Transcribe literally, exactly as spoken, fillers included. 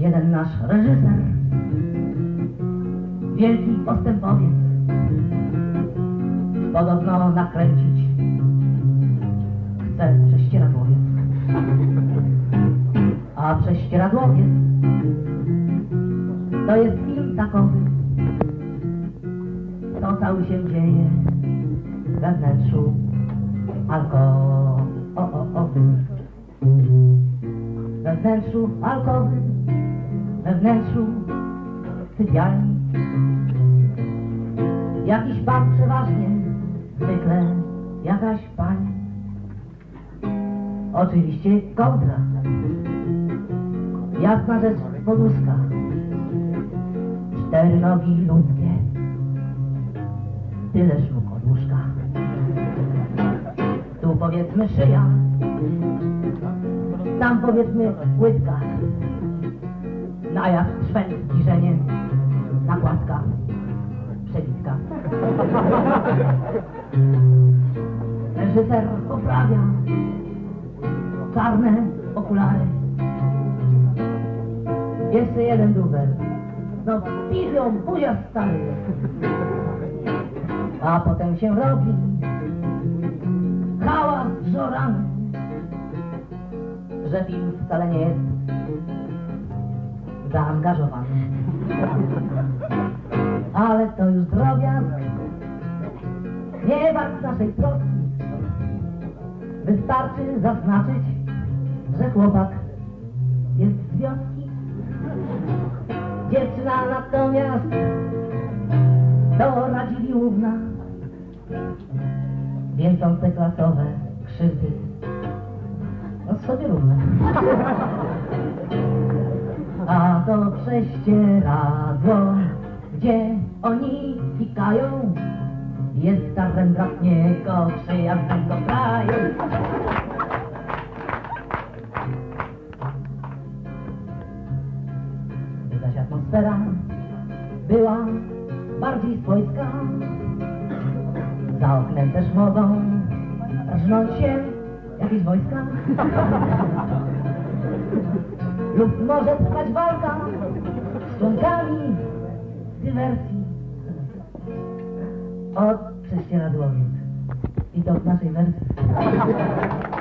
jeden nasz reżyser, wielki postępowiec, podobno nakręcić chce prześcieradłowiec. A prześcieradłowiec to jest film takowy, co cały się dzieje we wnętrzu alkoholowym. We wnętrzu alkoholowym, we wnętrzu sypialni. Jakiś pan przeważnie, zwykle jakaś pani. Oczywiście kontra, jasna rzecz poduszka, cztery nogi ludzkie, tyle sztuk od łóżka. Tu powiedzmy szyja, tam powiedzmy łydka, na jaw szwęd kiszenie, nakładka, przebitka. Reżyser poprawia czarne okulary. Jeszcze jeden dubel. No pilią buzia stary. A potem się robi hałas żorany, że film wcale nie jest zaangażowany. Ale to już drobiazg, nie wart naszej troski. Wystarczy zaznaczyć, że chłopak jest z wioski. Dziewczyna natomiast to Radziwiłłówna. Więdzące klasowe krzywdy, no sobie równe. A to prześcieradło, gdzie oni pikają, jest starym brat niego przyjaznego kraju. Gdy zaś atmosfera była bardziej swojska, za oknem też mogą rżnąć się jakieś wojska. Lub może trwać walka z członkami dywersji. Od Prześcieradłowiec. I to w naszej wersji.